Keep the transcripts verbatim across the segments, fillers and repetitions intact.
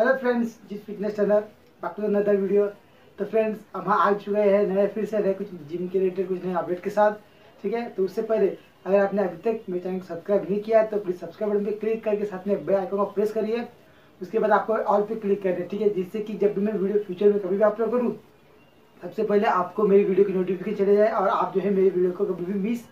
Hello friends, जिस fitness trainer बाकी नदर वीडियो। तो फ्रेंड्स हम आ चुके हैं नए फिर से नए कुछ जिम के रिलेटेड कुछ नए अपडेट के साथ, ठीक है। तो उससे पहले अगर आपने अभी तक मेरे चैनल को सब्सक्राइब नहीं किया है तो प्लीज़ सब्सक्राइब बटन पर क्लिक करके साथ में बेल आइकन को प्रेस करिए। उसके बाद आपको ऑल पे क्लिक करना है, ठीक है, जिससे कि जब भी मैं वीडियो फ्यूचर में कभी भी अपलोड करूँ सबसे पहले आपको मेरी वीडियो की नोटिफिकेशन चले जाए और आप जो है मेरी वीडियो को कभी भी मिस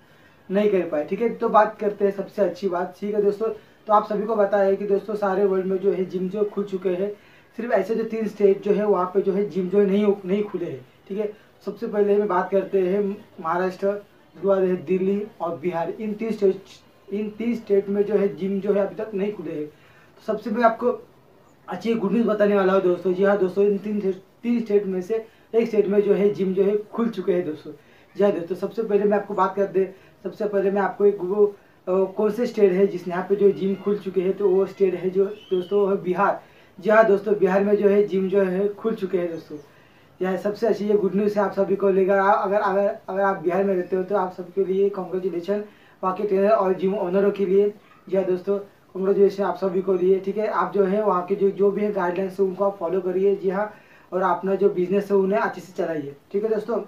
नहीं कर पाए, ठीक है। तो बात करते हैं सबसे अच्छी बात, ठीक है दोस्तों। तो आप सभी को पता है कि दोस्तों सारे वर्ल्ड में जो है जिम जो खुल चुके हैं, सिर्फ ऐसे जो तीन स्टेट जो है वहाँ पे जो है जिम जो है नहीं नहीं खुले हैं, ठीक है। सबसे पहले मैं बात करते हैं महाराष्ट्र, उसके बाद है दिल्ली और बिहार। इन तीन स्टेट इन तीन स्टेट में जो है जिम जो है अभी तक नहीं खुले हैं। तो सबसे पहले आपको अच्छी गुड न्यूज़ बताने वाला हूँ दोस्तों। जी हाँ दोस्तों, इन तीन तीन स्टेट में से एक स्टेट में जो है जिम जो है खुल चुके हैं दोस्तों। जी हाँ दोस्तों, सबसे पहले मैं आपको बात कर दे सबसे पहले मैं आपको एक वो कौन से स्टेट है जिस यहाँ पे जो जिम खुल चुके हैं, तो वो स्टेट है जो दोस्तों है बिहार। जी हाँ दोस्तों, बिहार में जो है जिम जो है खुल चुके हैं दोस्तों। यह सबसे अच्छी ये गुड न्यूज़ है आप सभी को लेकर। अगर अगर अगर आप बिहार में रहते हो तो आप सबके लिए कॉन्ग्रेचुलेसन, वहाँ के ट्रेनर और जिम ओनरों के लिए। जी हाँ दोस्तों, कॉन्ग्रेचुलेसन आप सभी को लिए, ठीक है। आप जो है वहाँ के जो जो भी है गाइडलाइंस है उनको आप फॉलो करिए, जी हाँ, और अपना जो बिजनेस है उन्हें अच्छे से चलाइए, ठीक है दोस्तों।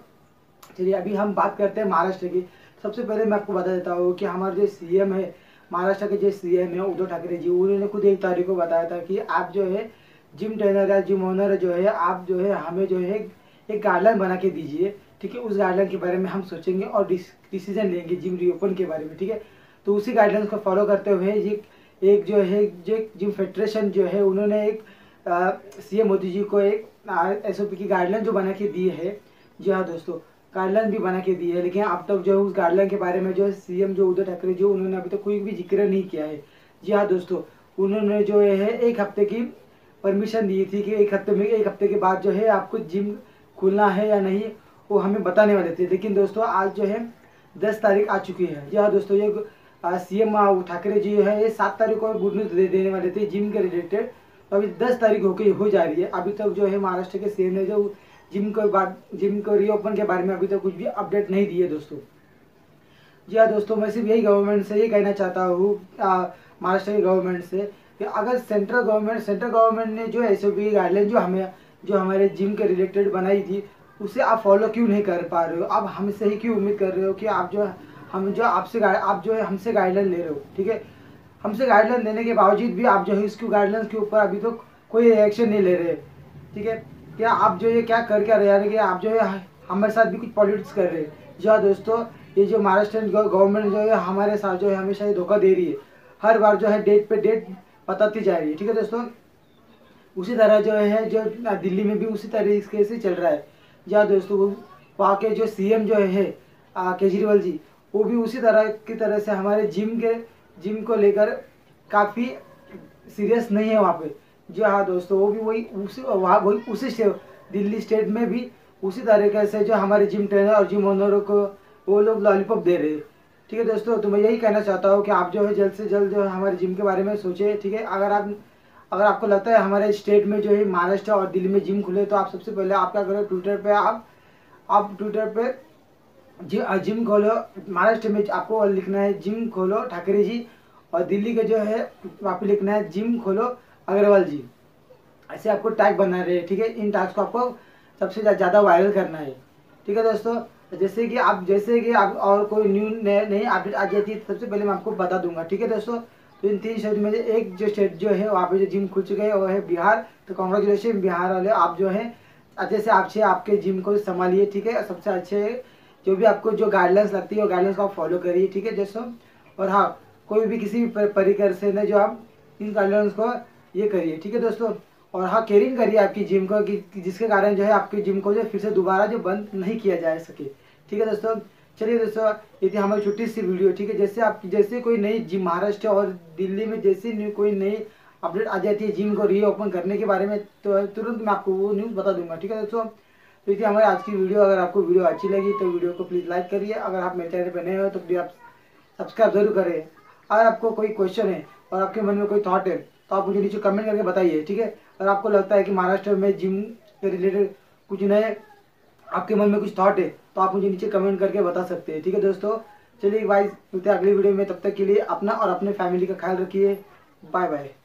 चलिए अभी हम बात करते हैं महाराष्ट्र की। सबसे पहले मैं आपको बता देता हूँ कि हमारे जो सीएम है महाराष्ट्र के जो सीएम है उद्धव ठाकरे जी, उन्होंने खुद एक तारीख को बताया था कि आप जो है जिम ट्रेनर या जिम ओनर जो है आप जो है हमें जो है एक गाइडलाइन बना के दीजिए, ठीक है। उस गाइडलाइन के बारे में हम सोचेंगे और डिसीजन लेंगे जिम रीओपन के बारे में, ठीक है। तो उसी गाइडलाइन को फॉलो करते हुए ये एक जो है जो जिम फेडरेशन जो है उन्होंने एक सीएम मोदी जी को एक एस ओ पी की गाइडलाइन जो बना के दी है। जी हाँ दोस्तों, गाइडलाइन भी बना के दी है, लेकिन अब तक तो जो है उस गाइडलाइन के बारे में जो है सीएम जो उद्धव ठाकरे जो उन्होंने अभी तक तो कोई भी जिक्र नहीं किया है। जी हाँ दोस्तों, उन्होंने जो है एक हफ्ते की परमिशन दी थी कि एक हफ्ते में एक हफ्ते के बाद जो है आपको जिम खुलना है या नहीं वो हमें बताने वाले थे। लेकिन दोस्तों आज जो है दस तारीख आ चुकी है। जी हाँ दोस्तों, ये सीएम ठाकरे जी है ये सात तारीख को गुड न्यूज़ देने वाले थे जिम के रिलेटेड, तो अभी दस तारीख होकर हो जा रही है। अभी तक तो जो है महाराष्ट्र के सीएम ने जो जिम को बात जिम को रीओपन के बारे में अभी तक तो कुछ भी अपडेट नहीं दिए दोस्तों। जी हाँ दोस्तों, मैं सिर्फ यही गवर्नमेंट से ये कहना चाहता हूँ महाराष्ट्र की गवर्नमेंट से कि अगर सेंट्रल गवर्नमेंट सेंट्रल गवर्नमेंट ने जो एस ओ पी गाइडलाइन जो हमें जो हमारे जिम के रिलेटेड बनाई थी उसे आप फॉलो क्यों नहीं कर पा रहे हो। आप हमसे ही क्यों उम्मीद कर रहे हो कि आप जो हम जो आपसे आप जो है हमसे गाइडलाइन ले रहे हो, ठीक है। हमसे गाइडलाइन लेने के बावजूद भी आप जो है इसकी गाइडलाइन के ऊपर अभी तक कोई रिएक्शन नहीं ले रहे, ठीक है। क्या आप जो ये क्या कर क्या रहे हैं कि आप जो है हमारे साथ भी कुछ पॉलिटिक्स कर रहे हैं। जी हाँ दोस्तों, ये जो महाराष्ट्र गवर्नमेंट जो है हमारे साथ जो है हमेशा ये धोखा दे रही है, हर बार जो है डेट पे डेट बताती जा रही है, ठीक है दोस्तों। उसी तरह जो है जो दिल्ली में भी उसी तरीके से चल रहा है। जी हाँ दोस्तों, वहाँ के जो सीएम जो है केजरीवाल जी, वो भी उसी तरह की तरह से हमारे जिम के जिम को लेकर काफ़ी सीरियस नहीं है वहाँ पर। जी हाँ दोस्तों, वो भी वही उसी वहाँ वही उसी स्टे, दिल्ली स्टेट में भी उसी तरीके से जो हमारे जिम ट्रेनर और जिम ओनरों को वो लोग लॉलीपॉप दे रहे हैं, ठीक है दोस्तों। तो मैं यही कहना चाहता हूँ कि आप जो है जल्द से जल्द जो है हमारे जिम के बारे में सोचें, ठीक है। अगर आप अगर आपको लगता है हमारे स्टेट में जो है महाराष्ट्र और दिल्ली में जिम खुले तो आप सबसे पहले आप क्या करो, ट्विटर पर आप आप ट्विटर पर जि, जिम खोलो महाराष्ट्र में, आपको लिखना है जिम खोलो ठाकरे जी, और दिल्ली का जो है आप लिखना है जिम खोलो अग्रवाल जी। ऐसे आपको टैग बना रहे हैं, ठीक है। इन टैग्स को आपको सबसे ज़्यादा वायरल करना है, ठीक है दोस्तों। जैसे कि आप जैसे कि आप और कोई न्यू नई अपडेट आ जाती है सबसे पहले मैं आपको बता दूंगा, ठीक है दोस्तों। तो इन तीन स्टेट में से एक जो स्टेट जो है वहाँ पे जो जिम खुल चुके हैं वो है बिहार। तो कॉन्ग्रेचुलेसन बिहार वाले, आप जो है अच्छे से अच्छे आपके जिम को संभालिए, ठीक है। सबसे अच्छे जो भी आपको जो गाइडलाइंस लगती है वो गाइडलाइंस को आप फॉलो करिए, ठीक है दोस्तों। और हाँ, कोई भी किसी भी परिकर से ना जो आप इन गाइडलाइंस को ये करिए, ठीक है दोस्तों। और हाँ, केयरिंग करिए आपकी जिम को कि जिसके कारण जो है आपकी जिम को जो फिर से दोबारा जो बंद नहीं किया जा सके, ठीक है दोस्तों। चलिए दोस्तों, ये थी हमारी छोटी सी वीडियो, ठीक है। जैसे आप जैसे कोई नई जिम महाराष्ट्र और दिल्ली में जैसे कोई नई अपडेट आ जाती है जिम को रीओपन करने के बारे में तो तुरंत मैं आपको वो न्यूज़ बता दूंगा, ठीक है दोस्तों। तो ये थी हमारी आज की वीडियो। अगर आपको वीडियो अच्छी लगी तो वीडियो को प्लीज़ लाइक करिए। अगर आप मेरे चैनल पर नए हो तो प्लीज़ आप सब्सक्राइब जरूर करें। अगर आपको कोई क्वेश्चन है और आपके मन में कोई थॉट है तो आप मुझे नीचे कमेंट करके बताइए, ठीक है। और आपको लगता है कि महाराष्ट्र में जिम के रिलेटेड कुछ नए आपके मन में कुछ थॉट है तो आप मुझे नीचे कमेंट करके बता सकते हैं, ठीक है दोस्तों। चलिए गाइस, मिलते हैं अगली वीडियो में। तब तक के लिए अपना और अपने फैमिली का ख्याल रखिए। Bye bye.